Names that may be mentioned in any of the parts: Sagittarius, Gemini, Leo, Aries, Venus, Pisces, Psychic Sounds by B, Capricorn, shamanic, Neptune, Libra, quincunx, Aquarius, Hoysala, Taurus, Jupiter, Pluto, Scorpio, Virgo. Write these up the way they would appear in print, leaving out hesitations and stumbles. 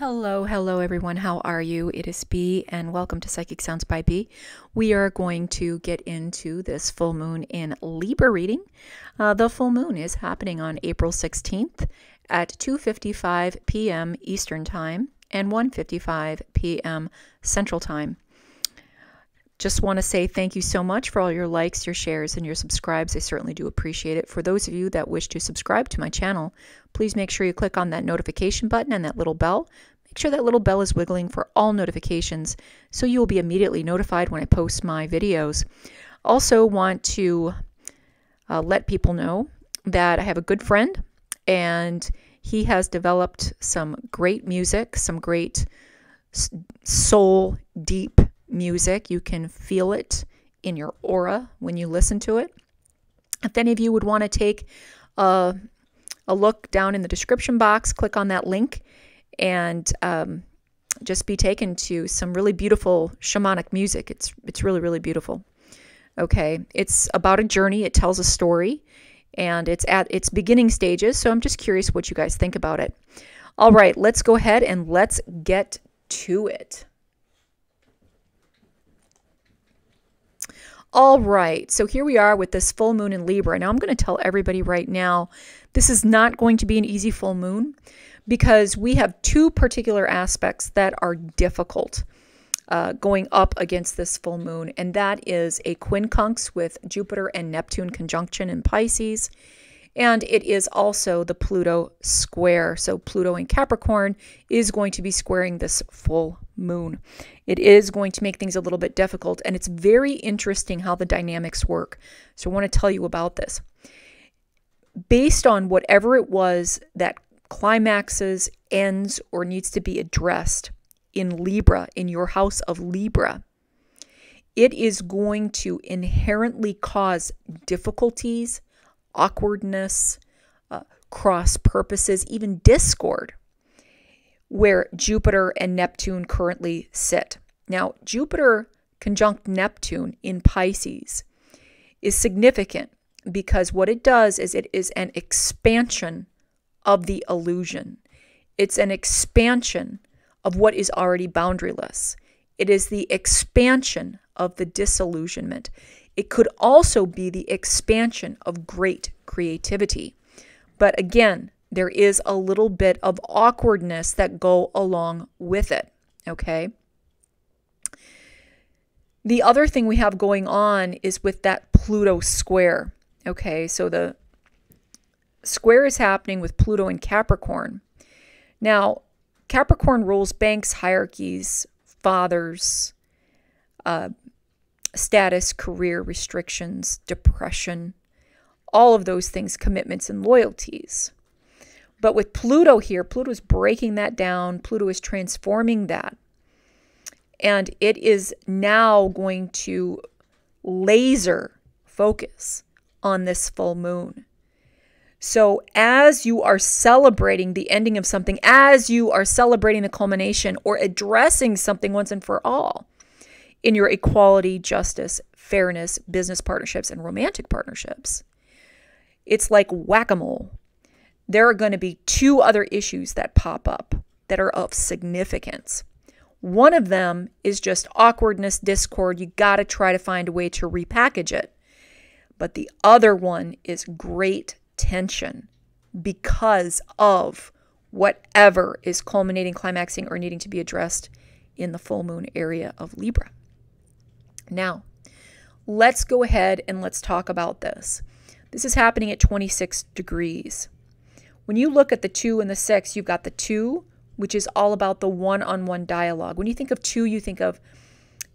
Hello everyone, how are you? It is B and welcome to Psychic Sounds by B. We are going to get into this full moon in Libra reading. The full moon is happening on April 16th at 2:55 p.m. Eastern Time and 1:55 p.m. Central Time. Just want to say thank you so much for all your likes, your shares, and your subscribes. I certainly do appreciate it. For those of you that wish to subscribe to my channel, please make sure you click on that notification button and that little bell. Make sure that little bell is wiggling for all notifications so you will be immediately notified when I post my videos. Also want to let people know that I have a good friend and he has developed some great music, some great soul, deep music. You can feel it in your aura when you listen to it. If any of you would want to take a look down in the description box, click on that link and just be taken to some really beautiful shamanic music. It's really beautiful. Okay, it's about a journey. It tells a story and it's at its beginning stages. So I'm just curious what you guys think about it. All right, let's go ahead and let's get to it. All right, so here we are with this full moon in Libra. Now I'm going to tell everybody right now, this is not going to be an easy full moon because we have two particular aspects that are difficult going up against this full moon, and that is a quincunx with Jupiter and Neptune conjunction in Pisces, and it is also the Pluto square. So Pluto in Capricorn is going to be squaring this full moon. It is going to make things a little bit difficult, and it's very interesting how the dynamics work. So I want to tell you about this. Based on whatever it was that climaxes, ends, or needs to be addressed in Libra, in your house of Libra, it is going to inherently cause difficulties, awkwardness, cross purposes, even discord, where Jupiter and Neptune currently sit. Now, Jupiter conjunct Neptune in Pisces is significant because what it does is it is an expansion of the illusion. It's an expansion of what is already boundaryless. It is the expansion of the disillusionment. It could also be the expansion of great creativity. But again, there is a little bit of awkwardness that go along with it, okay? The other thing we have going on is with that Pluto square, okay? So the square is happening with Pluto in Capricorn. Now, Capricorn rules banks, hierarchies, fathers, status, career restrictions, depression, all of those things, commitments and loyalties. But with Pluto here, Pluto is breaking that down. Pluto is transforming that. And it is now going to laser focus on this full moon. So as you are celebrating the ending of something, as you are celebrating the culmination or addressing something once and for all, in your equality, justice, fairness, business partnerships, and romantic partnerships. It's like whack-a-mole. There are going to be two other issues that pop up that are of significance. One of them is just awkwardness, discord. You got to try to find a way to repackage it. But the other one is great tension because of whatever is culminating, climaxing, or needing to be addressed in the full moon area of Libra. Now, let's go ahead and let's talk about this. This is happening at 26 degrees. When you look at the 2 and the 6, you've got the 2, which is all about the one-on-one dialogue. When you think of 2, you think of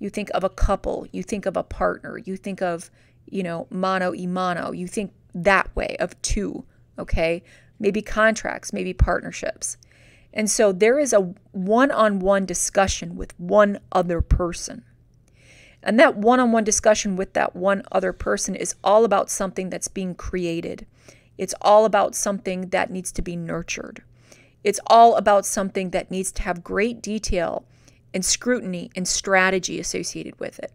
a couple, you think of a partner, you think of, you know, mano y mano, you think that way of 2, okay? Maybe contracts, maybe partnerships. And so there is a one-on-one discussion with one other person. And that one-on-one discussion with that one other person is all about something that's being created. It's all about something that needs to be nurtured. It's all about something that needs to have great detail and scrutiny and strategy associated with it.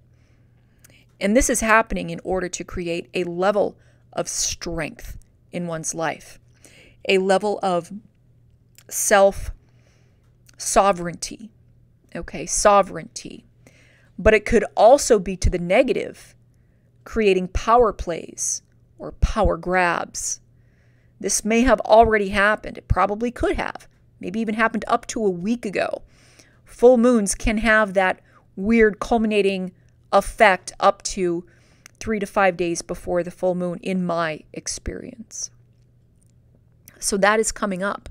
And this is happening in order to create a level of strength in one's life, a level of self sovereignty. Okay, sovereignty. But it could also be to the negative, creating power plays or power grabs. This may have already happened. It probably could have. Maybe even happened up to a week ago. Full moons can have that weird culminating effect up to 3 to 5 days before the full moon, in my experience. So that is coming up.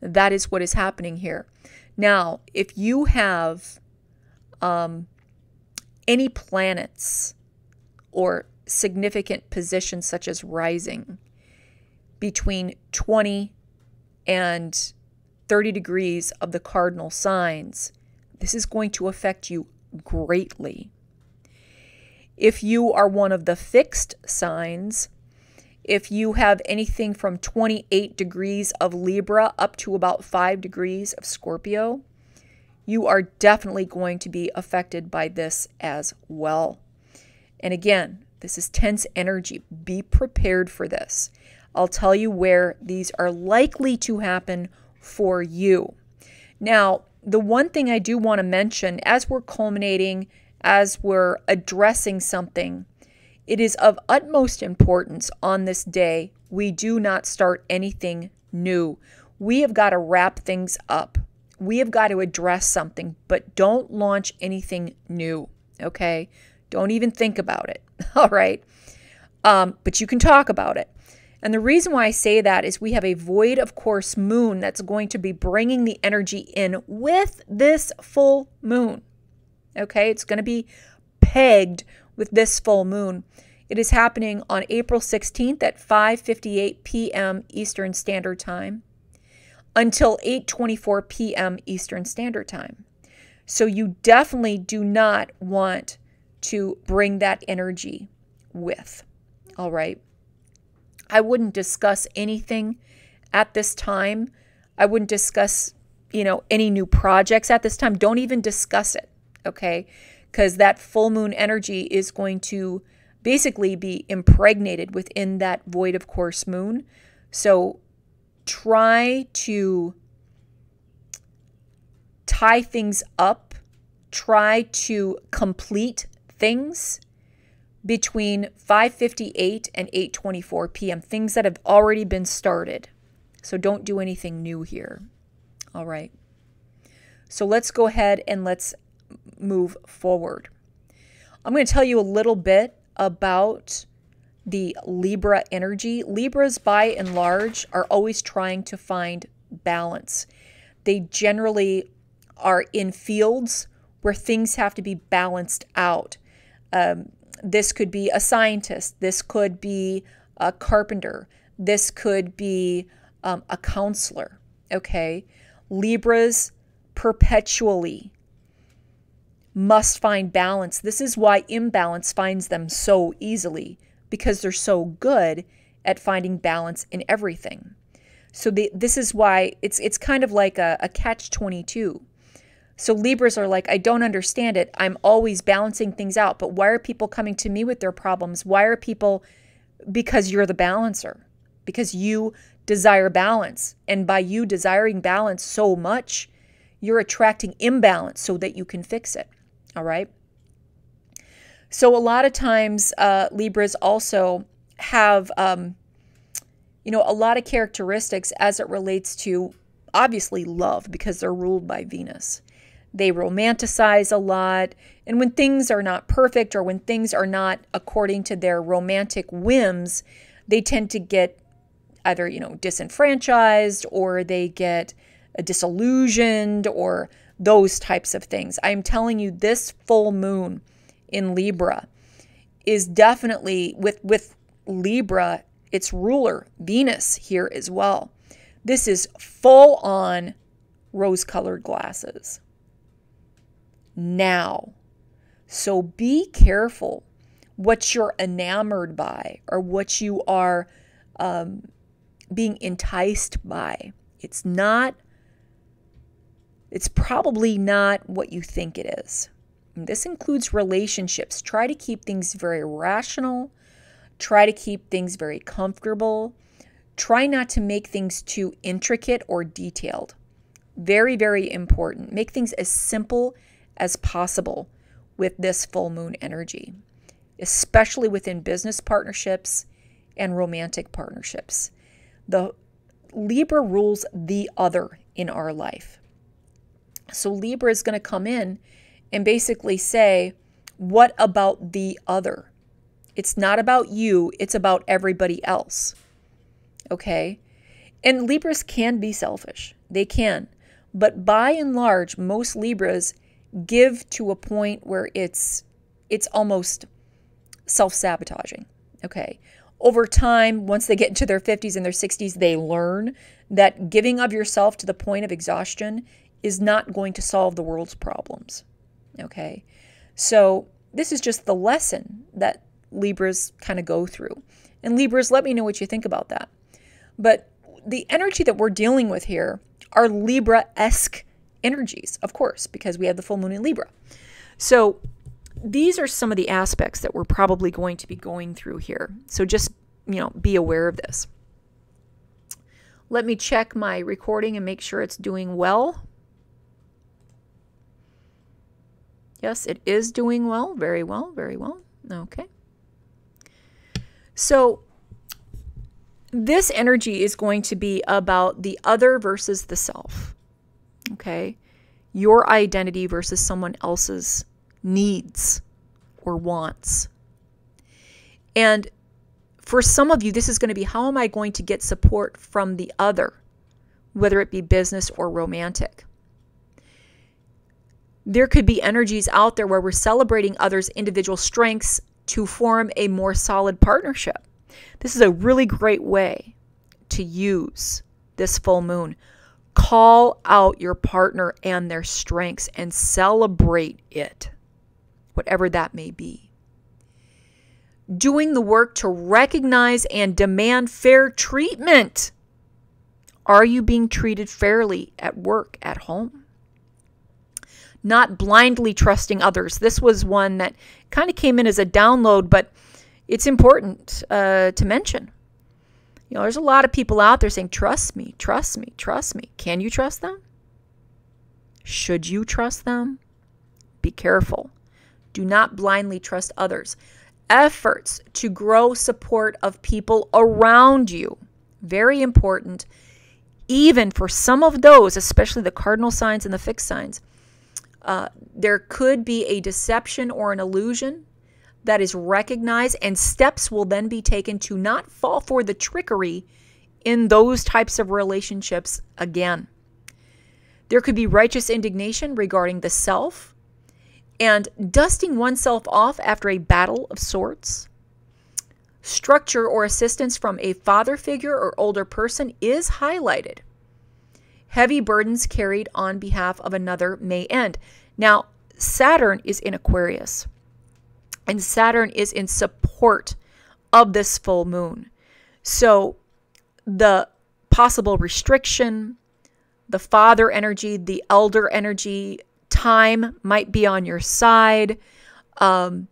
That is what is happening here. Now, if you have any planets or significant positions such as rising between 20 and 30 degrees of the cardinal signs, this is going to affect you greatly. If you are one of the fixed signs, if you have anything from 28 degrees of Libra up to about 5 degrees of Scorpio, you are definitely going to be affected by this as well. And again, this is tense energy. Be prepared for this. I'll tell you where these are likely to happen for you. Now, the one thing I do want to mention, as we're culminating, as we're addressing something, it is of utmost importance on this day we do not start anything new. We have got to wrap things up. We have got to address something, but don't launch anything new, okay? Don't even think about it, all right? But you can talk about it. And the reason why I say that is we have a void, of course, moon that's going to be bringing the energy in with this full moon, okay? It's going to be pegged with this full moon. It is happening on April 16th at 5:58 p.m. Eastern Standard Time until 8:24 p.m. Eastern Standard Time. So you definitely do not want to bring that energy with, all right? I wouldn't discuss anything at this time. I wouldn't discuss, you know, any new projects at this time. Don't even discuss it, okay? Because that full moon energy is going to basically be impregnated within that void of course moon. So try to tie things up, try to complete things between 5:58 and 8:24 p.m., things that have already been started. So don't do anything new here, all right? So let's go ahead and let's move forward. I'm going to tell you a little bit about the Libra energy. Libras, by and large, are always trying to find balance. They generally are in fields where things have to be balanced out. This could be a scientist. This could be a carpenter. This could be a counselor, okay? Libras perpetually must find balance. This is why imbalance finds them so easily, because they're so good at finding balance in everything. So this is why it's kind of like a catch-22. So Libras are like, I don't understand it. I'm always balancing things out. But why are people coming to me with their problems? Why are people? Because you're the balancer. Because you desire balance. And by you desiring balance so much, you're attracting imbalance so that you can fix it. All right? So a lot of times Libras also have, a lot of characteristics as it relates to, obviously, love, because they're ruled by Venus. They romanticize a lot, and when things are not perfect or when things are not according to their romantic whims, they tend to get either, disenfranchised, or they get disillusioned, or those types of things. I'm telling you, this full moon in Libra is definitely, with Libra, its ruler, Venus, here as well. This is full-on rose-colored glasses now. So be careful what you're enamored by or what you are being enticed by. It's probably not what you think it is. And this includes relationships. Try to keep things very rational. Try to keep things very comfortable. Try not to make things too intricate or detailed. Very, very important. Make things as simple as possible with this full moon energy, especially within business partnerships and romantic partnerships. The Libra rules the other in our life. So Libra is going to come in and basically say, what about the other? It's not about you. It's about everybody else. Okay? And Libras can be selfish. They can. But by and large, most Libras give to a point where it's almost self-sabotaging. Okay? Over time, once they get into their 50s and their 60s, they learn that giving of yourself to the point of exhaustion is not going to solve the world's problems. Okay? So this is just the lesson that Libras kind of go through. And Libras, let me know what you think about that. But the energy that we're dealing with here are Libra-esque energies, of course, because we have the full moon in Libra. So these are some of the aspects that we're probably going to be going through here. So just, you know, be aware of this. Let me check my recording and make sure it's doing well. Yes, it is doing well. Very well, very well. Okay. So this energy is going to be about the other versus the self. Okay. Your identity versus someone else's needs or wants. And for some of you, this is going to be, how am I going to get support from the other, whether it be business or romantic? There could be energies out there where we're celebrating others' individual strengths to form a more solid partnership. This is a really great way to use this full moon. Call out your partner and their strengths and celebrate it, whatever that may be. Doing the work to recognize and demand fair treatment. Are you being treated fairly at work, at home? Not blindly trusting others. This was one that kind of came in as a download, but it's important to mention. You know, there's a lot of people out there saying, trust me, trust me, trust me. Can you trust them? Should you trust them? Be careful. Do not blindly trust others. Efforts to grow support of people around you. Very important. Even for some of those, especially the cardinal signs and the fixed signs, there could be a deception or an illusion that is recognized, and steps will then be taken to not fall for the trickery in those types of relationships again. There could be righteous indignation regarding the self and dusting oneself off after a battle of sorts. Structure or assistance from a father figure or older person is highlighted. Heavy burdens carried on behalf of another may end. Now, Saturn is in Aquarius, and Saturn is in support of this full moon. So the possible restriction, the father energy, the elder energy, time might be on your side, being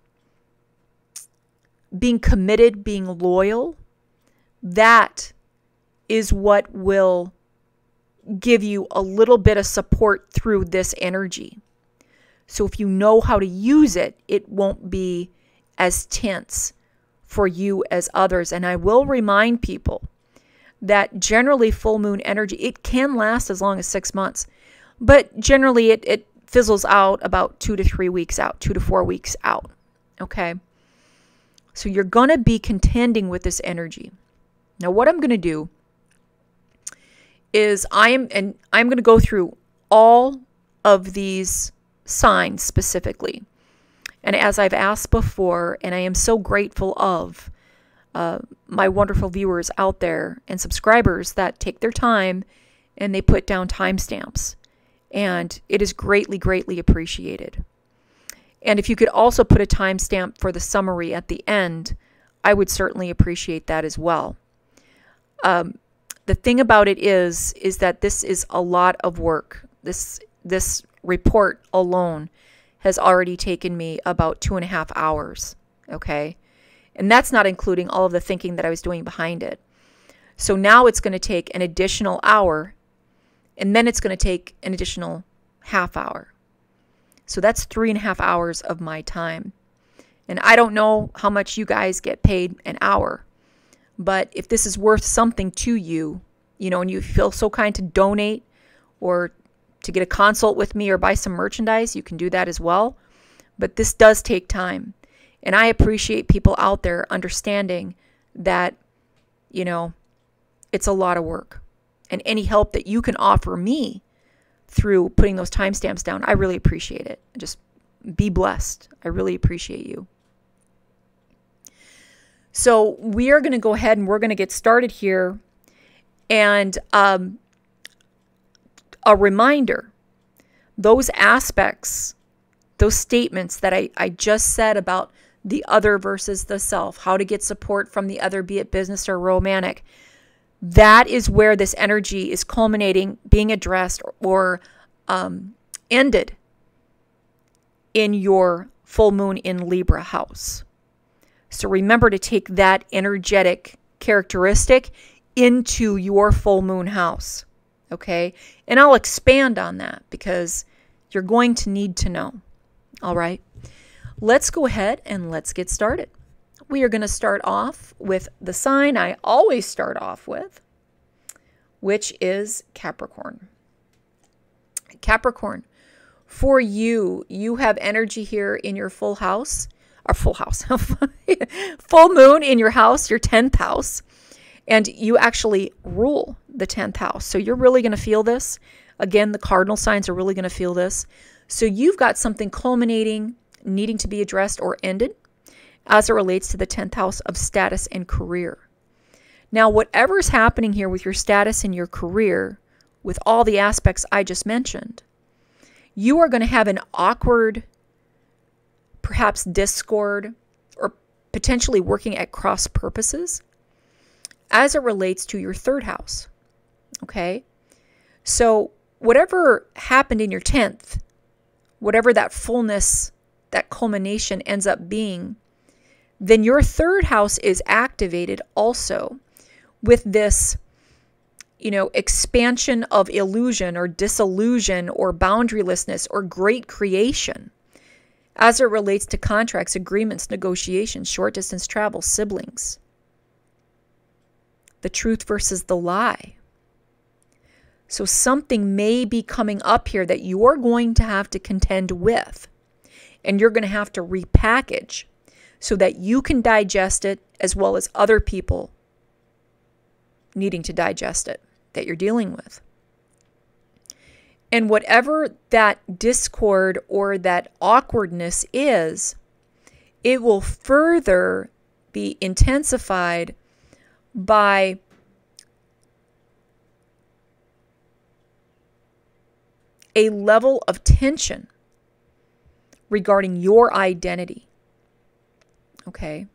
committed, being loyal, that is what will give you a little bit of support through this energy. So if you know how to use it, it won't be as tense for you as others. And I will remind people that generally full moon energy, it can last as long as 6 months, but generally it fizzles out about 2 to 3 weeks out, 2 to 4 weeks out. Okay. So you're going to be contending with this energy. Now what I'm going to do is I'm going to go through all of these signs specifically. And as I've asked before, and I am so grateful of my wonderful viewers out there and subscribers that take their time and they put down timestamps. And it is greatly, greatly appreciated. And if you could also put a timestamp for the summary at the end, I would certainly appreciate that as well. The thing about it is that this is a lot of work. This report alone has already taken me about 2.5 hours, okay? And that's not including all of the thinking that I was doing behind it. So now it's going to take an additional hour And then it's going to take an additional half hour. So that's 3.5 hours of my time. And I don't know how much you guys get paid an hour, but if this is worth something to you, you know, and you feel so kind to donate or to get a consult with me or buy some merchandise, you can do that as well. But this does take time. And I appreciate people out there understanding that, you know, it's a lot of work. And any help that you can offer me through putting those timestamps down, I really appreciate it. Just be blessed. I really appreciate you. So we are going to go ahead and we're going to get started here. And a reminder, those aspects, those statements that I just said about the other versus the self, how to get support from the other, be it business or romantic, that is where this energy is culminating, being addressed or ended in your full moon in Libra house. So remember to take that energetic characteristic into your full moon house, okay? And I'll expand on that because you're going to need to know, all right? Let's go ahead and let's get started. We are going to start off with the sign I always start off with, which is Capricorn. Capricorn, for you, you have energy here in your full house, or full house, full moon in your house, your 10th house, and you actually rule the 10th house. So you're really going to feel this. Again, the cardinal signs are really going to feel this. So you've got something culminating, needing to be addressed or ended, as it relates to the 10th house of status and career. Now, whatever's happening here with your status and your career, with all the aspects I just mentioned, you are going to have an awkward, perhaps discord, or potentially working at cross purposes as it relates to your 3rd house, okay? So whatever happened in your 10th, whatever that fullness, that culmination ends up being, then your 3rd house is activated also with this, you know, expansion of illusion or disillusion or boundarylessness or great creation as it relates to contracts, agreements, negotiations, short distance travel, siblings, the truth versus the lie. So something may be coming up here that you're going to have to contend with, and you're going to have to repackage so that you can digest it as well as other people needing to digest it that you're dealing with. And whatever that discord or that awkwardness is, it will further be intensified by a level of tension regarding your identity. Okay,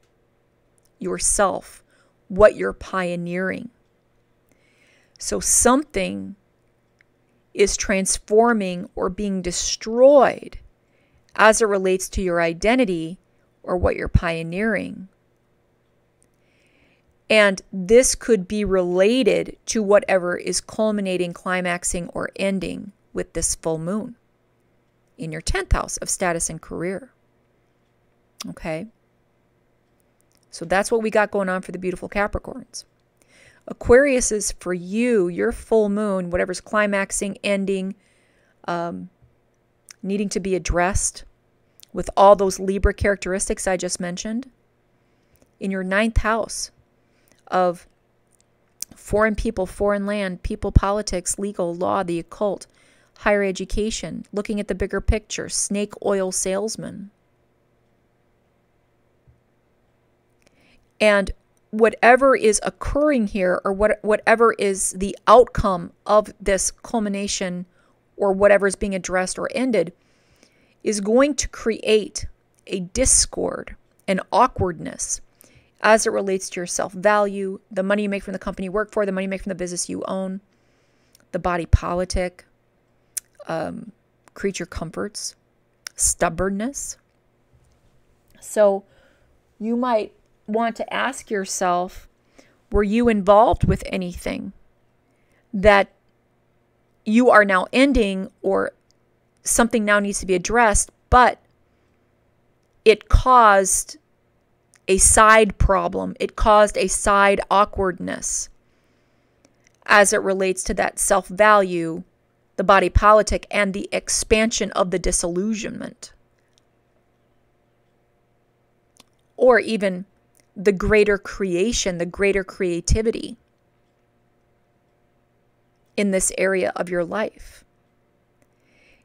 yourself, what you're pioneering. So something is transforming or being destroyed as it relates to your identity or what you're pioneering. And this could be related to whatever is culminating, climaxing, or ending with this full moon in your 10th house of status and career. Okay. So that's what we got going on for the beautiful Capricorns. Aquarius is for you, your full moon, whatever's climaxing, ending, needing to be addressed with all those Libra characteristics I just mentioned. In your 9th house of foreign people, foreign land, people, politics, legal, law, the occult, higher education, looking at the bigger picture, snake oil salesman. And whatever is occurring here or whatever is the outcome of this culmination or whatever is being addressed or ended is going to create a discord, an awkwardness as it relates to your self-value, the money you make from the company you work for, the money you make from the business you own, the body politic, creature comforts, stubbornness. So you might want to ask yourself, were you involved with anything that you are now ending or something now needs to be addressed, but it caused a side problem. It caused a side awkwardness as it relates to that self-value, the body politic, and the expansion of the disillusionment. Or even the greater creation, the greater creativity in this area of your life.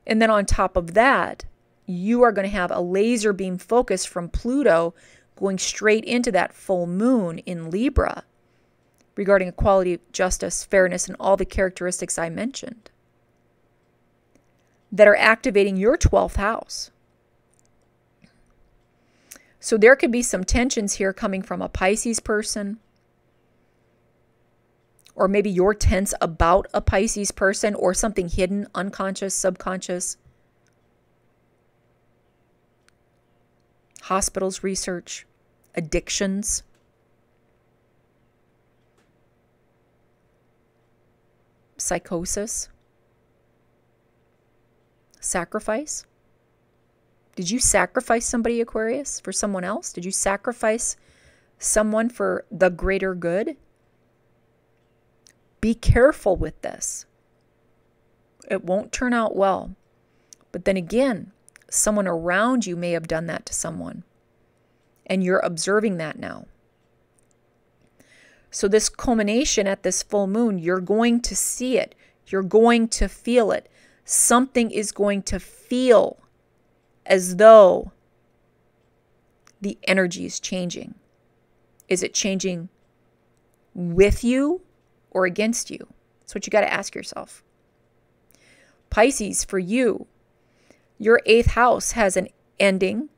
And then on top of that, you are going to have a laser beam focus from Pluto going straight into that full moon in Libra regarding equality, justice, fairness, and all the characteristics I mentioned that are activating your 12th house. So there could be some tensions here coming from a Pisces person, or maybe you're tense about a Pisces person or something hidden, unconscious, subconscious. Hospitals research, addictions. Psychosis. Sacrifice. Did you sacrifice somebody, Aquarius, for someone else? Did you sacrifice someone for the greater good? Be careful with this. It won't turn out well. But then again, someone around you may have done that to someone, and you're observing that now. So this culmination at this full moon, you're going to see it. You're going to feel it. Something is going to feel as though the energy is changing. Is it changing with you or against you? That's what you got to ask yourself. Pisces, for you, your 8th house has an ending,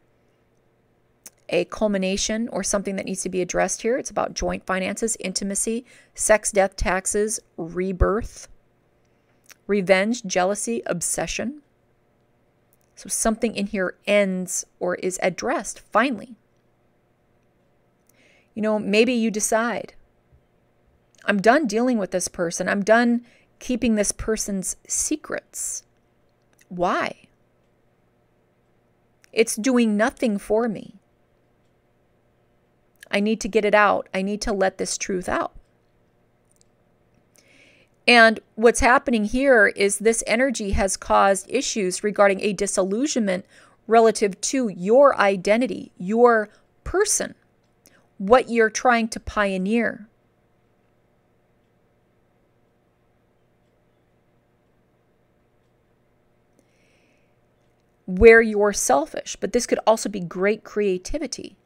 a culmination, or something that needs to be addressed here. It's about joint finances, intimacy, sex, death, taxes, rebirth, revenge, jealousy, obsession. So something in here ends or is addressed finally. You know, maybe you decide, I'm done dealing with this person. I'm done keeping this person's secrets. Why? It's doing nothing for me. I need to get it out. I need to let this truth out. And what's happening here is this energy has caused issues regarding a disillusionment relative to your identity, your person, what you're trying to pioneer. Where you're selfish, but this could also be great creativity.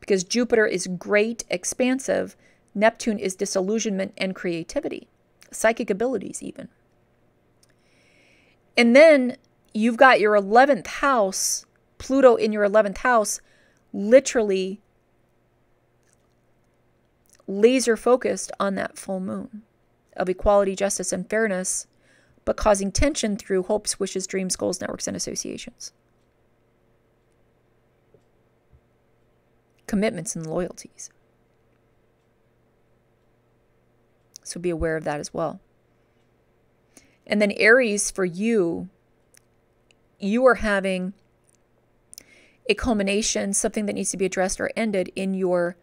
Because Jupiter is great, expansive. Neptune is disillusionment and creativity, psychic abilities even. And then you've got your 11th house, Pluto in your 11th house, literally laser focused on that full moon of equality, justice, and fairness, but causing tension through hopes, wishes, dreams, goals, networks, and associations. Commitments and loyalties. So be aware of that as well. And then Aries, for you, you are having a culmination, something that needs to be addressed or ended in your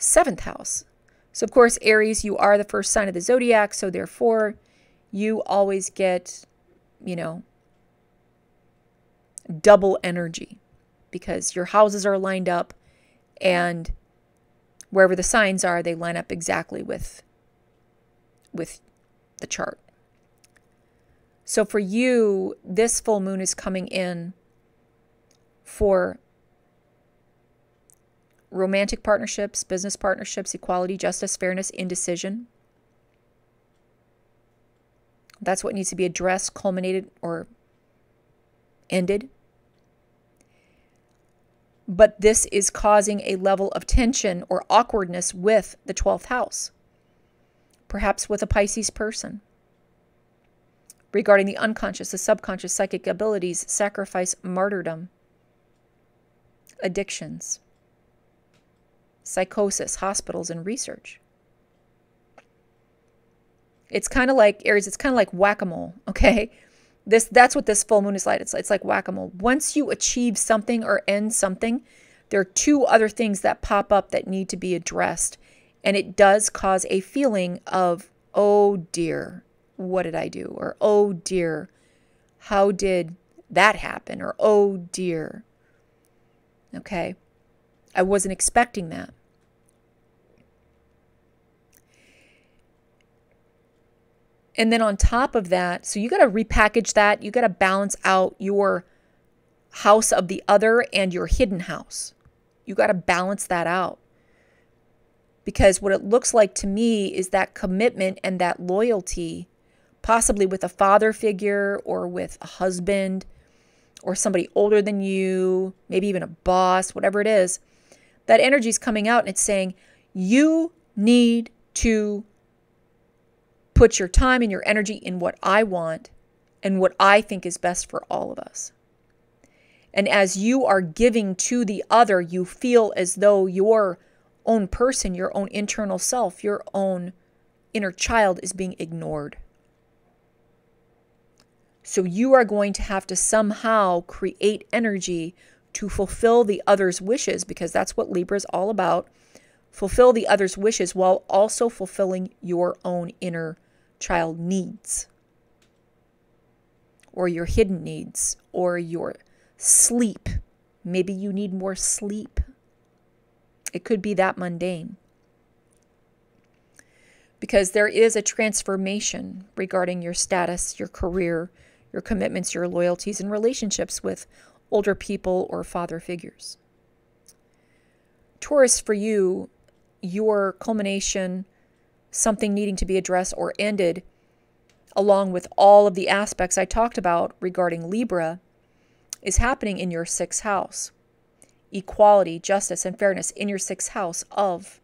7th house. So of course, Aries, you are the first sign of the zodiac, so therefore you always get, you know, double energy because your houses are lined up, and wherever the signs are, they line up exactly with the chart. So for you, this full moon is coming in for romantic partnerships, business partnerships, equality, justice, fairness, indecision. That's what needs to be addressed, culminated, or ended. But this is causing a level of tension or awkwardness with the 12th house. Perhaps with a Pisces person. Regarding the unconscious, the subconscious, psychic abilities, sacrifice, martyrdom, addictions, psychosis, hospitals, and research. It's kind of like, Aries, it's kind of like whack-a-mole, okay? That's what this full moon is like. It's like whack-a-mole. Once you achieve something or end something, there are two other things that pop up that need to be addressed. And it does cause a feeling of, oh dear, what did I do? Or, oh dear, how did that happen? Or, oh dear, okay, I wasn't expecting that. And then on top of that, so you got to repackage that. You got to balance out your house of the other and your hidden house. You got to balance that out. Because what it looks like to me is that commitment and that loyalty, possibly with a father figure or with a husband or somebody older than you, maybe even a boss, whatever it is, that energy is coming out and it's saying, you need to put your time and your energy in what I want and what I think is best for all of us. And as you are giving to the other, you feel as though your own person, your own internal self, your own inner child is being ignored. So you are going to have to somehow create energy to fulfill the other's wishes, because that's what Libra is all about. Fulfill the other's wishes while also fulfilling your own inner child needs, or your hidden needs, or your sleep. Maybe you need more sleep. It could be that mundane. Because there is a transformation regarding your status, your career, your commitments, your loyalties, and relationships with older people or father figures. Taurus, for you, your culmination, something needing to be addressed or ended, along with all of the aspects I talked about regarding Libra, is happening in your sixth house. Equality, justice, and fairness in your sixth house of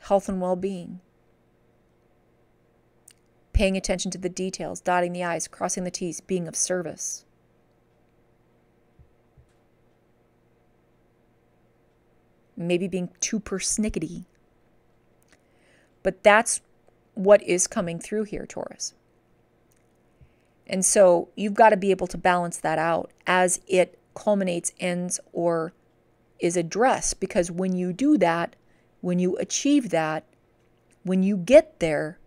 health and well-being. Paying attention to the details, dotting the I's, crossing the T's, being of service. Maybe being too persnickety. But that's what is coming through here, Taurus. And so you've got to be able to balance that out as it culminates, ends, or is addressed. Because when you do that, when you achieve that, when you get there,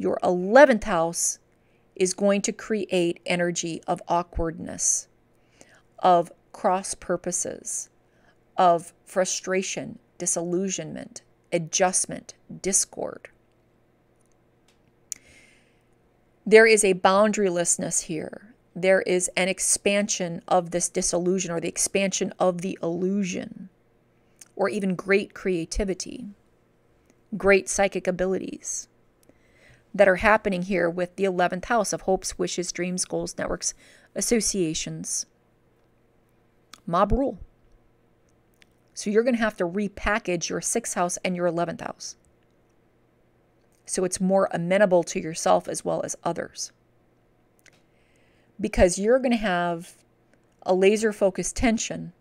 your 11th house is going to create energy of awkwardness, of cross purposes, of frustration, disillusionment, adjustment, discord. There is a boundarylessness here. There is an expansion of this disillusion, or the expansion of the illusion, or even great creativity, great psychic abilities that are happening here with the 11th house of hopes, wishes, dreams, goals, networks, associations, mob rule. So you're going to have to repackage your 6th house and your 11th house, so it's more amenable to yourself as well as others. Because you're going to have a laser-focused tension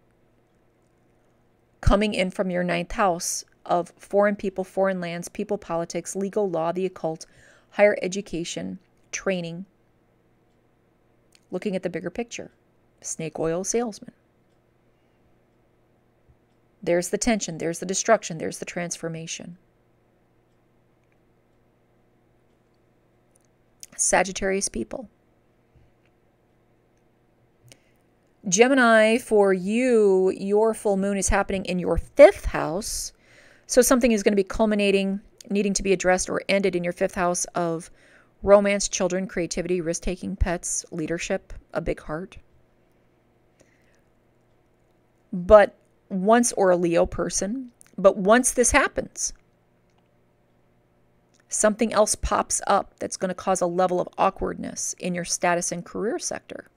coming in from your 9th house of foreign people, foreign lands, people, politics, legal, law, the occult, higher education, training, looking at the bigger picture, snake oil salesman. There's the tension, there's the destruction, there's the transformation. Sagittarius people. Gemini, for you, your full moon is happening in your 5th house. So something is going to be culminating, needing to be addressed or ended in your 5th house of romance, children, creativity, risk-taking, pets, leadership, a big heart. But once, or a Leo person, but once this happens, something else pops up that's going to cause a level of awkwardness in your status and career sector,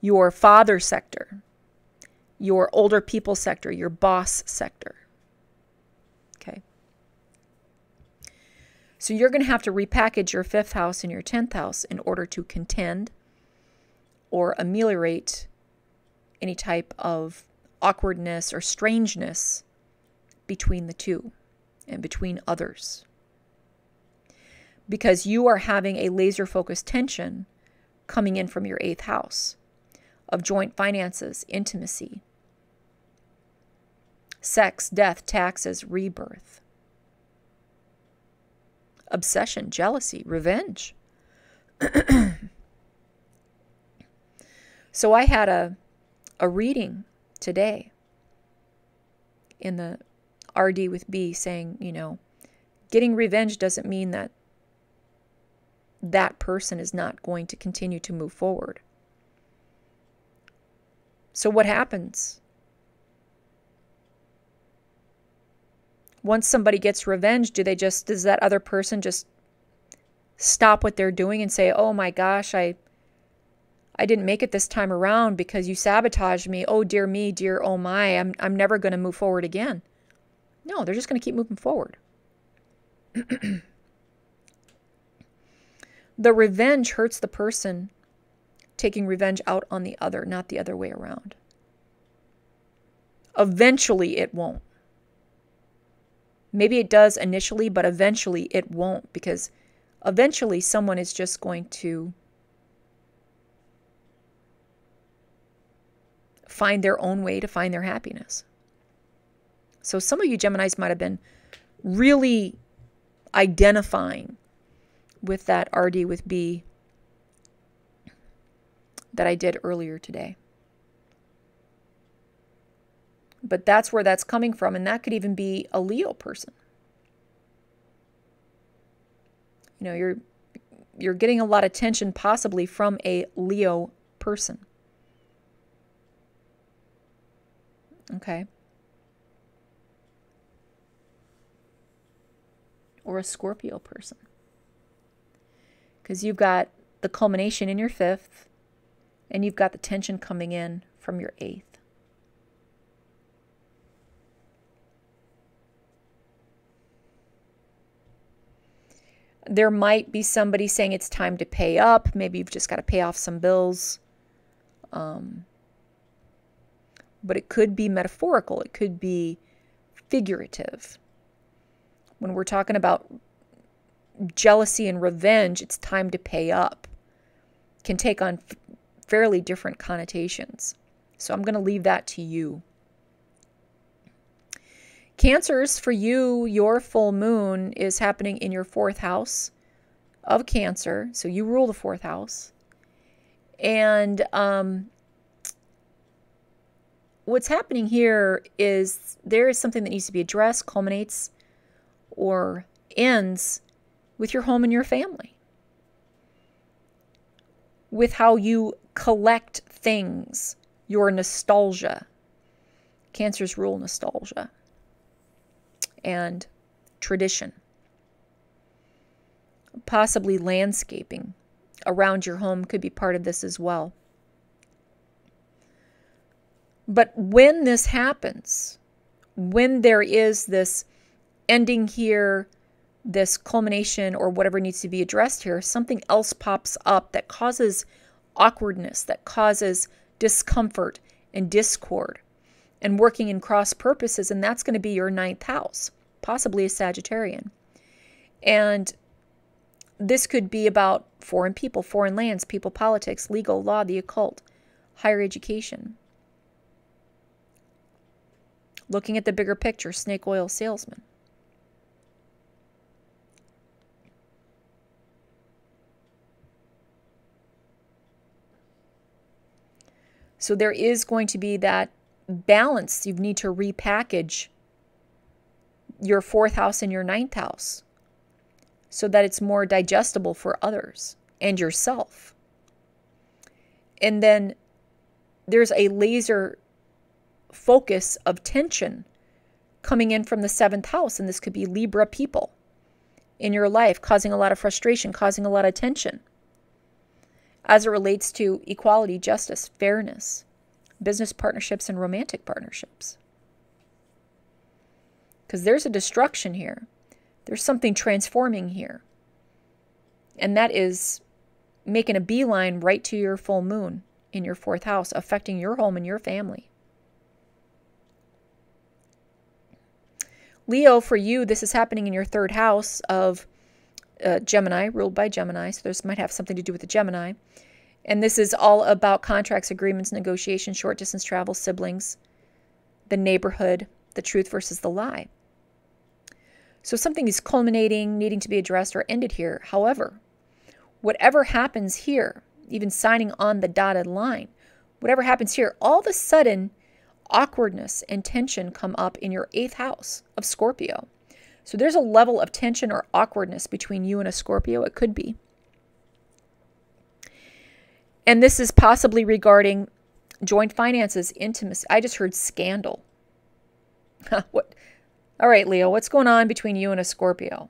your father sector, your older people sector, your boss sector. Okay. So you're going to have to repackage your 5th house and your 10th house in order to contend or ameliorate any type of awkwardness or strangeness between the two. and between others, because you are having a laser-focused tension coming in from your 8th house of joint finances, intimacy, sex, death, taxes, rebirth, obsession, jealousy, revenge. So I had a reading today in the RD with B saying, you know, getting revenge doesn't mean that that person is not going to continue to move forward. So what happens? Once somebody gets revenge, do they just, does that other person just stop what they're doing and say, oh my gosh, I didn't make it this time around because you sabotaged me. Oh dear me, dear oh my, I'm never going to move forward again. No, they're just going to keep moving forward. The revenge hurts the person taking revenge out on the other, not the other way around. Eventually it won't. Maybe it does initially, but eventually it won't, because eventually someone is just going to find their own way to find their happiness. So some of you Geminis might have been really identifying with that RD with B that I did earlier today. But that's where that's coming from, and that could even be a Leo person. You know, you're getting a lot of tension possibly from a Leo person. Okay. Or a Scorpio person. Because you've got the culmination in your 5th, and you've got the tension coming in from your 8th. There might be somebody saying it's time to pay up. Maybe you've just got to pay off some bills. But it could be metaphorical. It could be figurative. When we're talking about jealousy and revenge, it's time to pay up. It can take on fairly different connotations. So I'm going to leave that to you. Cancers, for you, your full moon is happening in your 4th house of Cancer. So you rule the 4th house. And what's happening here is there is something that needs to be addressed, culminates, or ends with your home and your family. With how you collect things, your nostalgia. Cancers rule nostalgia and tradition, possibly landscaping around your home could be part of this as well. But when this happens, when there is this ending here, this culmination or whatever needs to be addressed here, something else pops up that causes awkwardness, that causes discomfort and discord, and working in cross purposes, and that's going to be your 9th house, possibly a Sagittarian. And this could be about foreign people, foreign lands, people, politics, legal, law, the occult, higher education. Looking at the bigger picture, snake oil salesman. So there is going to be that balance. You need to repackage your 4th house and your 9th house so that it's more digestible for others and yourself. And then there's a laser focus of tension coming in from the 7th house, and this could be Libra people in your life, causing a lot of frustration, causing a lot of tension as it relates to equality, justice, fairness, business partnerships, and romantic partnerships. Because there's a destruction here. There's something transforming here. And that is making a beeline right to your full moon in your 4th house, affecting your home and your family. Leo, for you, this is happening in your third house of Gemini, ruled by Gemini. So this might have something to do with the Gemini. And this is all about contracts, agreements, negotiations, short-distance travel, siblings, the neighborhood, the truth versus the lie. So something is culminating, needing to be addressed or ended here. However, whatever happens here, even signing on the dotted line, whatever happens here, all of a sudden, awkwardness and tension come up in your 8th house of Scorpio. So there's a level of tension or awkwardness between you and a Scorpio. It could be. And this is possibly regarding joint finances, intimacy. I just heard scandal. What? All right, Leo, what's going on between you and a Scorpio?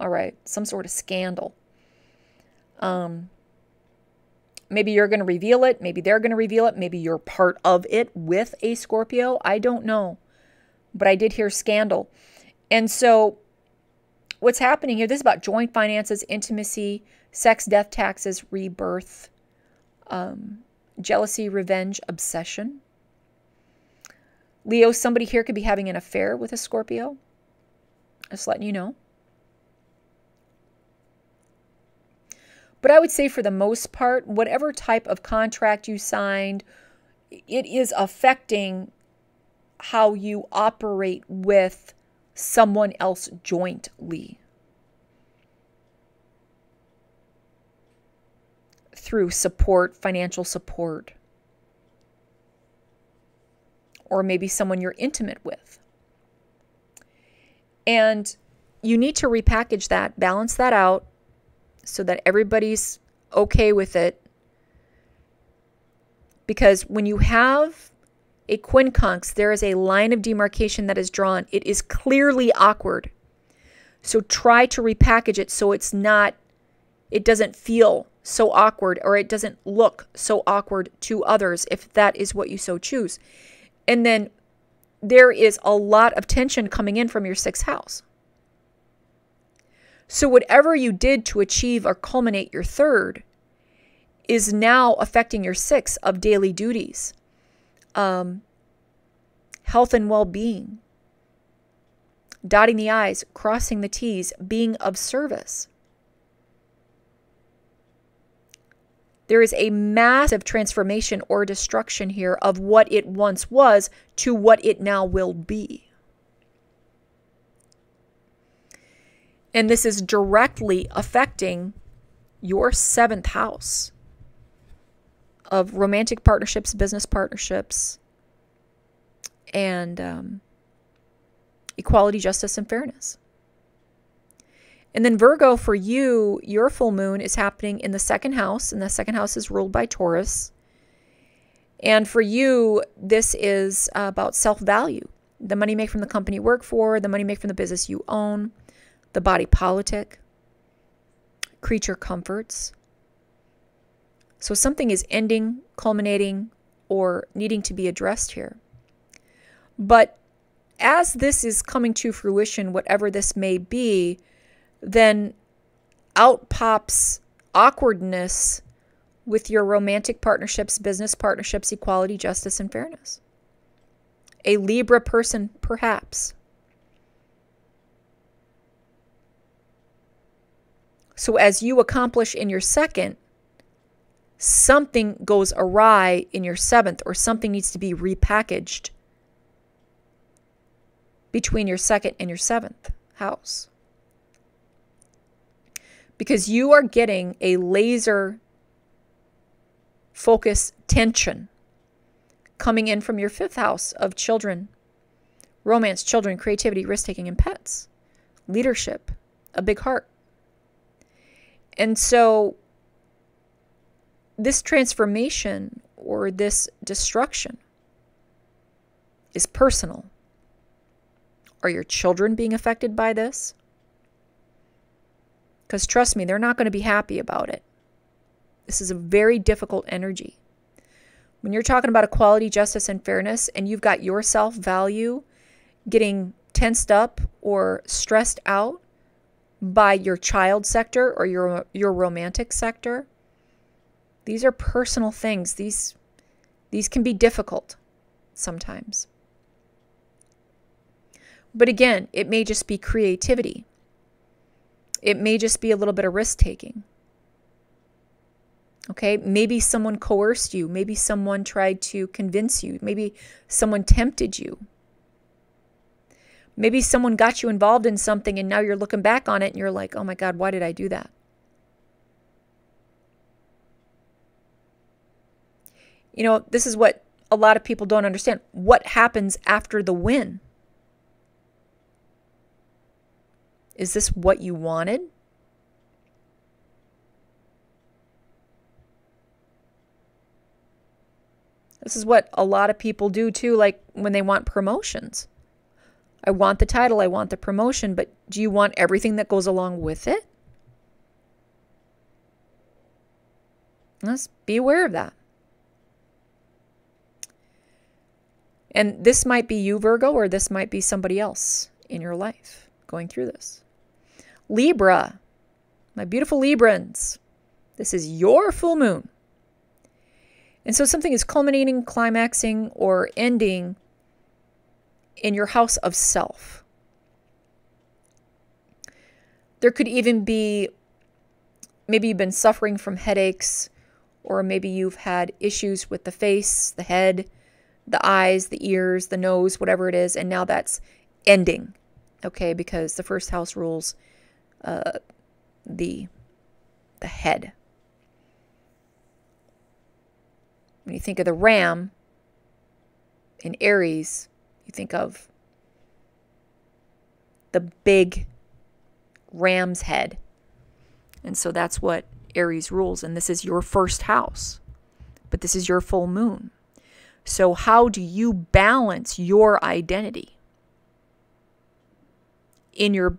All right, some sort of scandal. Maybe you're going to reveal it. Maybe they're going to reveal it. Maybe you're part of it with a Scorpio. I don't know. But I did hear scandal. And so what's happening here, this is about joint finances, intimacy, sex, death, taxes, rebirth, jealousy, revenge, obsession. Leo, somebody here could be having an affair with a Scorpio. Just letting you know. But I would say for the most part, whatever type of contract you signed, it is affecting how you operate with someone else jointly. Through support, financial support. Or maybe someone you're intimate with. And you need to repackage that, balance that out so that everybody's okay with it. Because when you have a quincunx, there is a line of demarcation that is drawn. It is clearly awkward. So try to repackage it so it's not, it doesn't feel so awkward or it doesn't look so awkward to others if that is what you so choose. And then there is a lot of tension coming in from your 6th house. So whatever you did to achieve or culminate your 3rd is now affecting your 6th of daily duties, health and well-being, dotting the I's, crossing the T's, being of service. There is a massive transformation or destruction here of what it once was to what it now will be. And this is directly affecting your 7th house of romantic partnerships, business partnerships, and equality, justice, and fairness. And then Virgo, for you, your full moon is happening in the 2nd house, and the 2nd house is ruled by Taurus. And for you, this is about self-value, the money you make from the company you work for, the money you make from the business you own, the body politic, creature comforts. So something is ending, culminating, or needing to be addressed here. But as this is coming to fruition, whatever this may be, then out pops awkwardness with your romantic partnerships, business partnerships, equality, justice, and fairness. A Libra person, perhaps. So as you accomplish in your 2nd, something goes awry in your 7th, or something needs to be repackaged between your 2nd and your 7th house. Because you are getting a laser focus tension coming in from your 5th house of children, romance, children, creativity, risk-taking, and pets, leadership, a big heart. And so this transformation or this destruction is personal. Are your children being affected by this? Because trust me, they're not going to be happy about it. This is a very difficult energy. When you're talking about equality, justice, and fairness, and you've got your self-value getting tensed up or stressed out by your child sector or your romantic sector, these are personal things. These can be difficult sometimes. But again, it may just be creativity. It may just be a little bit of risk taking. Okay, maybe someone coerced you. Maybe someone tried to convince you. Maybe someone tempted you. Maybe someone got you involved in something and now you're looking back on it and you're like, oh my God, why did I do that? You know, this is what a lot of people don't understand. What happens after the win? Is this what you wanted? This is what a lot of people do too, like when they want promotions. I want the title, I want the promotion, but do you want everything that goes along with it? Let's be aware of that. And this might be you, Virgo, or this might be somebody else in your life going through this. Libra, my beautiful Librans, this is your full moon. And so something is culminating, climaxing, or ending in your house of self. There could even be, maybe you've been suffering from headaches, or maybe you've had issues with the face, the head, the eyes, the ears, the nose, whatever it is, and now that's ending, okay? Because the first house rules the head. When you think of the ram in Aries, you think of the big ram's head. And so that's what Aries rules. And this is your first house, but this is your full moon. So how do you balance your identity in your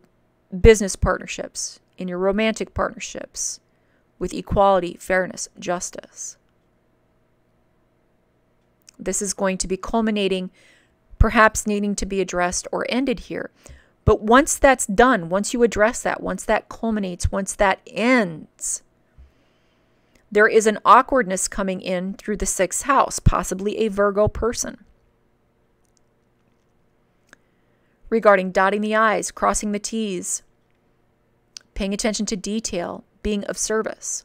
business partnerships, in your romantic partnerships, with equality, fairness, justice? This is going to be culminating, perhaps needing to be addressed or ended here. But once that's done, once you address that, once that culminates, once that ends, there is an awkwardness coming in through the sixth house, possibly a Virgo person. Regarding dotting the I's, crossing the T's, paying attention to detail, being of service.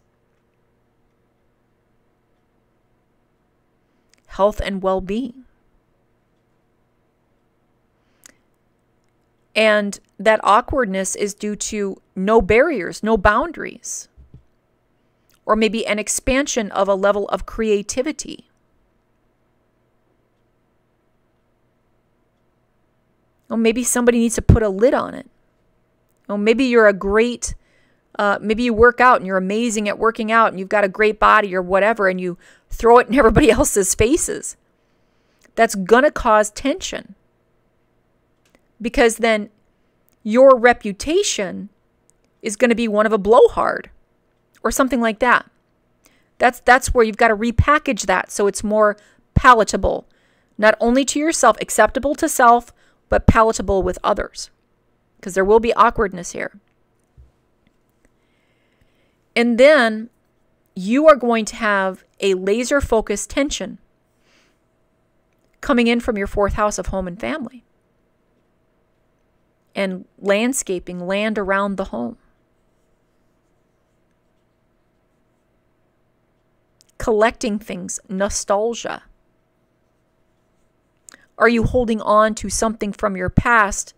Health and well-being. And that awkwardness is due to no barriers, no boundaries, or maybe an expansion of a level of creativity. Or maybe somebody needs to put a lid on it. Or maybe you're a great, maybe you work out and you're amazing at working out and you've got a great body or whatever and you throw it in everybody else's faces. That's going to cause tension. Because then your reputation is going to be one of a blowhard or something like that. That's where you've got to repackage that so it's more palatable, not only to yourself, acceptable to self, but palatable with others. Because there will be awkwardness here. And then you are going to have a laser-focused tension coming in from your fourth house of home and family, and landscaping, land around the home. Collecting things, nostalgia. Are you holding on to something from your past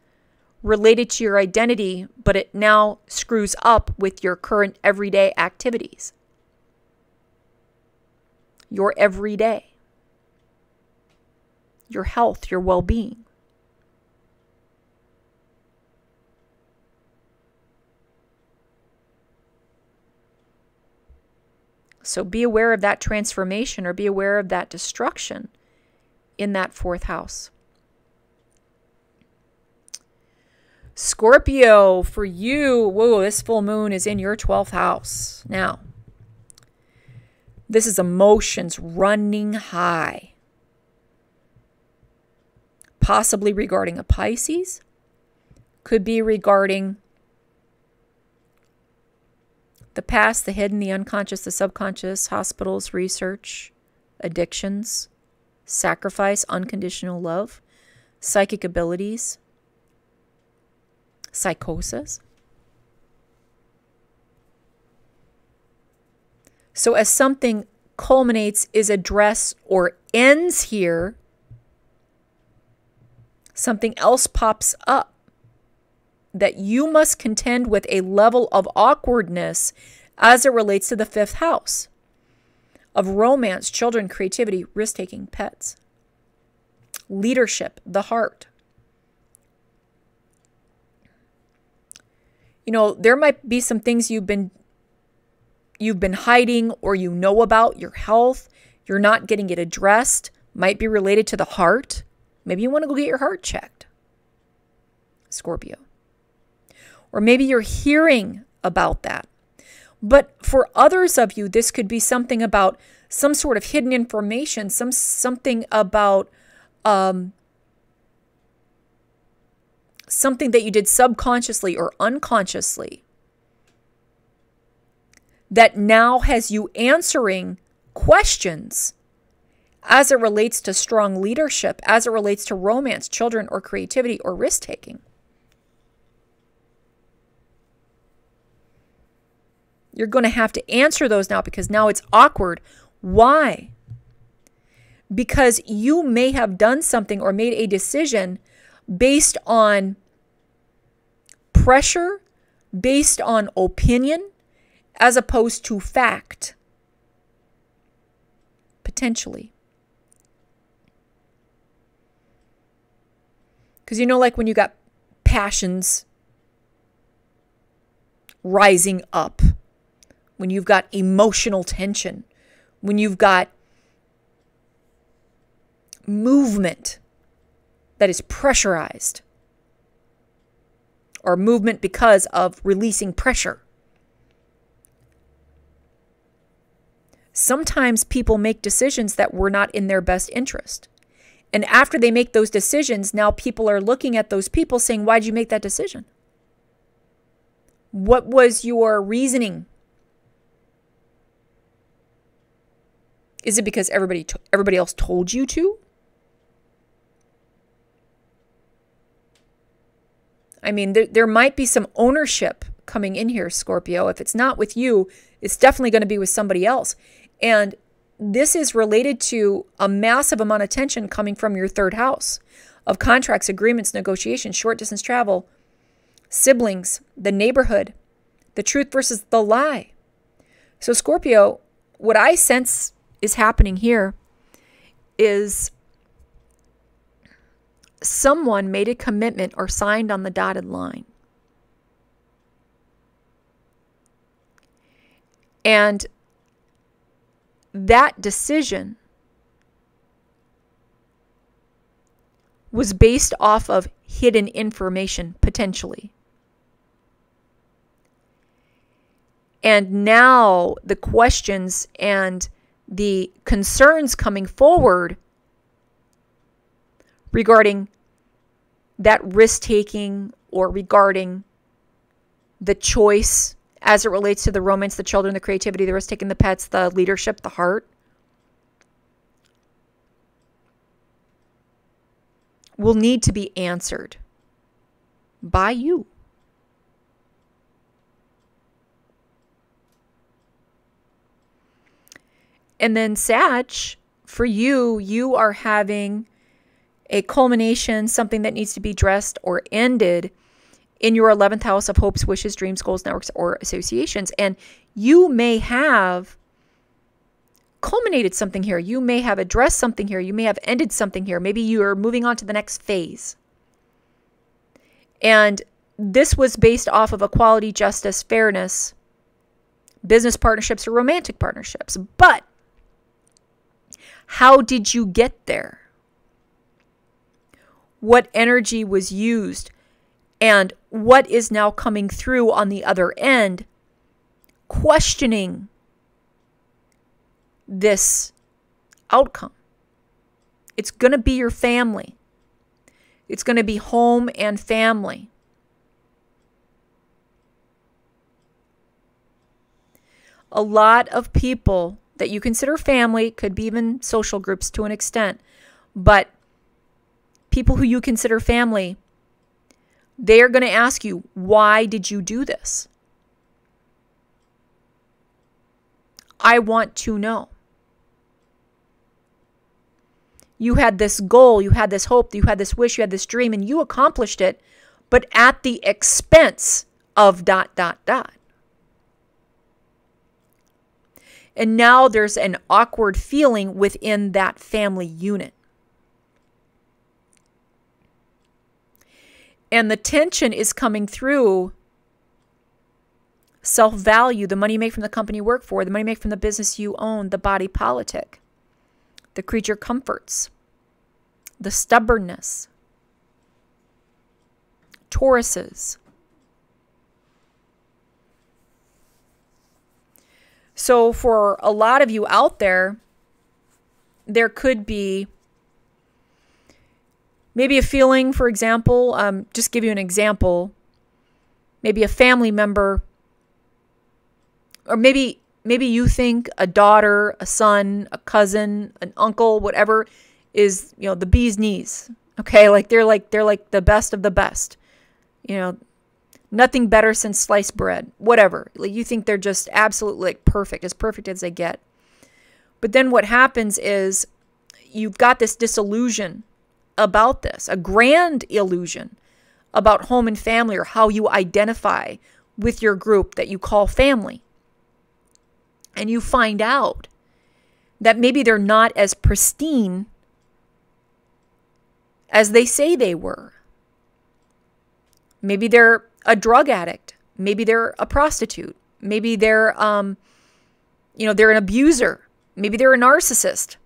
related to your identity, but it now screws up with your current everyday activities? Your everyday, your health, your well-being. So be aware of that transformation, or be aware of that destruction in that fourth house. Scorpio, for you, whoa, this full moon is in your 12th house. Now, this is emotions running high. Possibly regarding a Pisces. Could be regarding the past, the hidden, the unconscious, the subconscious, hospitals, research, addictions, sacrifice, unconditional love, psychic abilities, psychosis. So as something culminates, is addressed, or ends here, something else pops up that you must contend with, a level of awkwardness as it relates to the fifth house of romance, children, creativity, risk-taking, pets, leadership, the heart. You know, there might be some things you've been hiding, or you know about your health. You're not getting it addressed. Might be related to the heart. Maybe you want to go get your heart checked, Scorpio. Or maybe you're hearing about that. But for others of you, this could be something about some sort of hidden information, something about something that you did subconsciously or unconsciously that now has you answering questions as it relates to strong leadership, as it relates to romance, children, or creativity, or risk-taking. You're going to have to answer those now, because now it's awkward. Why? Because you may have done something or made a decision based on pressure, based on opinion, as opposed to fact, potentially. Because you know, like when you got passions rising up, when you've got emotional tension, when you've got movement that is pressurized, or movement because of releasing pressure. Sometimes people make decisions that were not in their best interest. And after they make those decisions, now people are looking at those people saying, why'd you make that decision? What was your reasoning? Is it because everybody else told you to? I mean, there might be some ownership coming in here, Scorpio. If it's not with you, it's definitely going to be with somebody else. And this is related to a massive amount of tension coming from your third house of contracts, agreements, negotiations, short-distance travel, siblings, the neighborhood, the truth versus the lie. So Scorpio, what I sense is happening here is someone made a commitment or signed on the dotted line. And that decision was based off of hidden information, potentially. And now the questions and the concerns coming forward regarding that risk-taking, or regarding the choice as it relates to the romance, the children, the creativity, the risk-taking, the pets, the leadership, the heart, will need to be answered by you. And then Sag, for you, you are having a culmination, something that needs to be addressed or ended in your 11th house of hopes, wishes, dreams, goals, networks, or associations. And you may have culminated something here. You may have addressed something here. You may have ended something here. Maybe you are moving on to the next phase. And this was based off of equality, justice, fairness, business partnerships, or romantic partnerships. But how did you get there? What energy was used, and what is now coming through on the other end, questioning this outcome? It's going to be your family. It's going to be home and family. A lot of people that you consider family, could be even social groups to an extent, but people who you consider family They're going to ask you, why did you do this? I want to know. You had this goal, you had this hope, you had this wish, you had this dream, and you accomplished it, but at the expense of ... And now there's an awkward feeling within that family unit. And the tension is coming through self-value, the money you make from the company you work for, the money you make from the business you own, the body politic, the creature comforts, the stubbornness, Tauruses. So for a lot of you out there, there could be maybe a feeling, for example, just give you an example, maybe a family member, or maybe you think a daughter, a son, a cousin, an uncle, whatever is, you know, the bee's knees. Okay, like they're like the best of the best. You know, nothing better since sliced bread, whatever. Like you think they're just absolutely like perfect as they get. But then what happens is you've got this disillusion about this, a grand illusion about home and family, or how you identify with your group that you call family. And you find out that maybe they're not as pristine as they say they were. Maybe they're a drug addict. Maybe they're a prostitute. Maybe they're, you know, they're an abuser. Maybe they're a narcissist.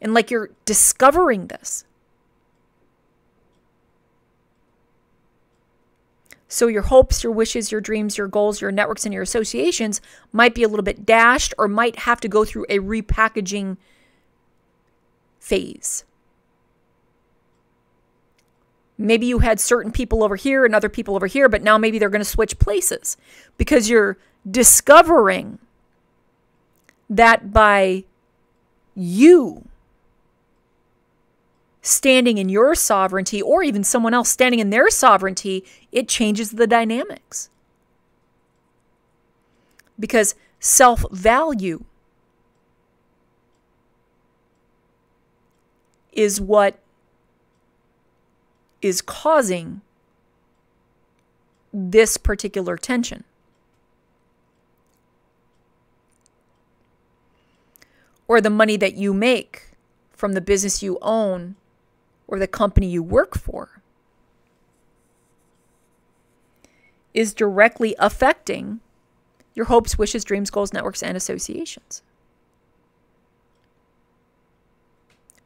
And like you're discovering this. So your hopes, your wishes, your dreams, your goals, your networks, and your associations might be a little bit dashed, or might have to go through a repackaging phase. Maybe you had certain people over here and other people over here, but now maybe they're going to switch places, because you're discovering that by you standing in your sovereignty, or even someone else standing in their sovereignty, it changes the dynamics. Because self-value is what is causing this particular tension. Or the money that you make from the business you own or the company you work for is directly affecting your hopes, wishes, dreams, goals, networks, and associations.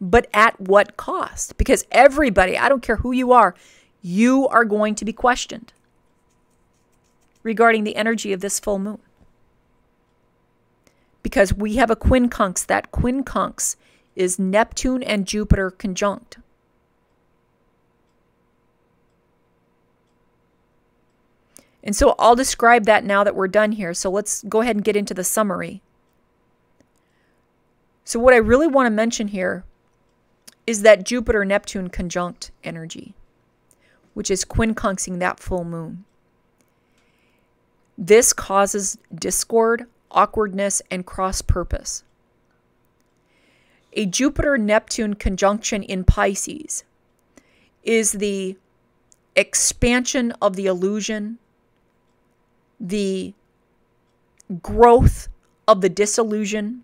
But at what cost? Because everybody, I don't care who you are going to be questioned regarding the energy of this full moon. Because we have a quincunx. That quincunx is Neptune and Jupiter conjunct. And so I'll describe that now that we're done here. So let's go ahead and get into the summary. So what I really want to mention here is that Jupiter-Neptune conjunct energy, which is quincunxing that full moon. This causes discord, awkwardness, and cross-purpose. A Jupiter-Neptune conjunction in Pisces is the expansion of the illusion, the growth of the disillusion,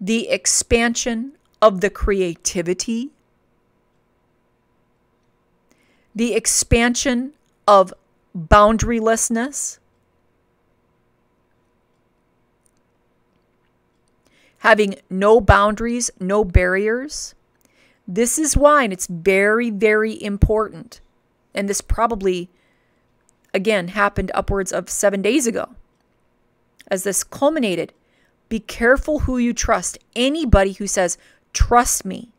the expansion of the creativity, the expansion of boundarylessness, having no boundaries, no barriers. This is why, and it's very, very important, and this probably, again, happened upwards of 7 days ago as this culminated. Be careful who you trust. Anybody who says, trust me,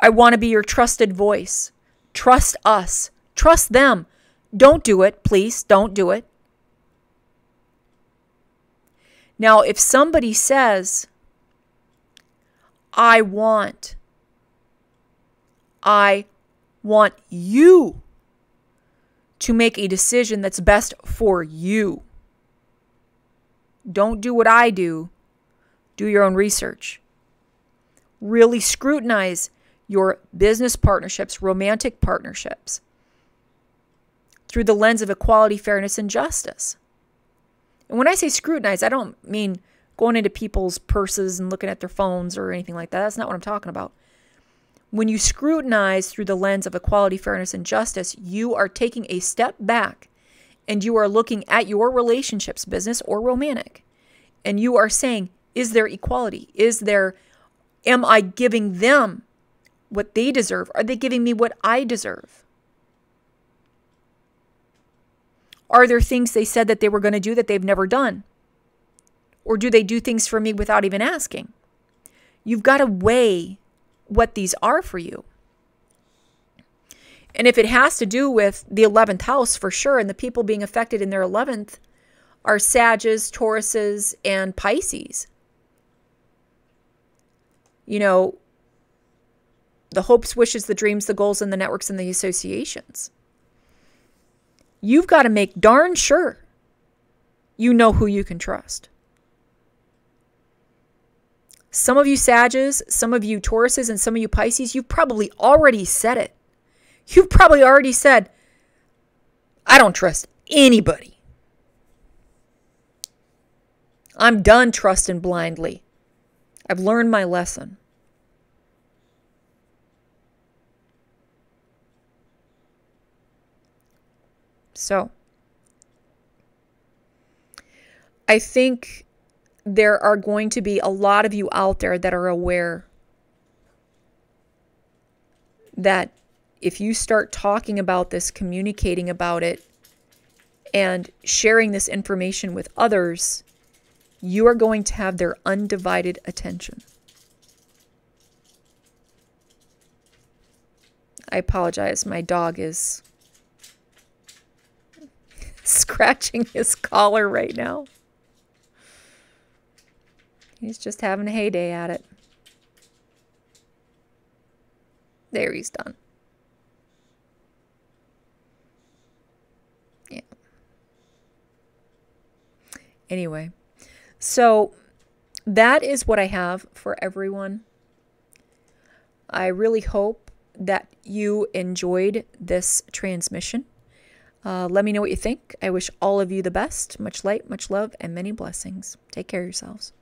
I want to be your trusted voice, trust us, trust them. Don't do it, please. Don't do it. Now, if somebody says, I want you to make a decision that's best for you. Don't do what I do. Do your own research. Really scrutinize your business partnerships, romantic partnerships, through the lens of equality, fairness, and justice. And when I say scrutinize, I don't mean going into people's purses and looking at their phones or anything like that. That's not what I'm talking about. When you scrutinize through the lens of equality, fairness, and justice, you are taking a step back and you are looking at your relationships, business or romantic, and you are saying, is there equality? Is there, am I giving them what they deserve? Are they giving me what I deserve? Are there things they said that they were going to do that they've never done? Or do they do things for me without even asking? You've got to weigh what these are for you. And if it has to do with the 11th house, for sure, and the people being affected in their 11th are Sagittarius, Tauruses, and Pisces. You know, the hopes, wishes, the dreams, the goals, and the networks, and the associations. You've got to make darn sure you know who you can trust. Some of you Sagittarius, some of you Tauruses, and some of you Pisces, you've probably already said it. You've probably already said, I don't trust anybody. I'm done trusting blindly. I've learned my lesson. So, I think there are going to be a lot of you out there that are aware that if you start talking about this, communicating about it, and sharing this information with others, you are going to have their undivided attention. I apologize. My dog is scratching his collar right now. He's just having a heyday at it. There, he's done. Yeah. Anyway, so that is what I have for everyone. I really hope that you enjoyed this transmission. Let me know what you think. I wish all of you the best. Much light, much love, and many blessings. Take care of yourselves.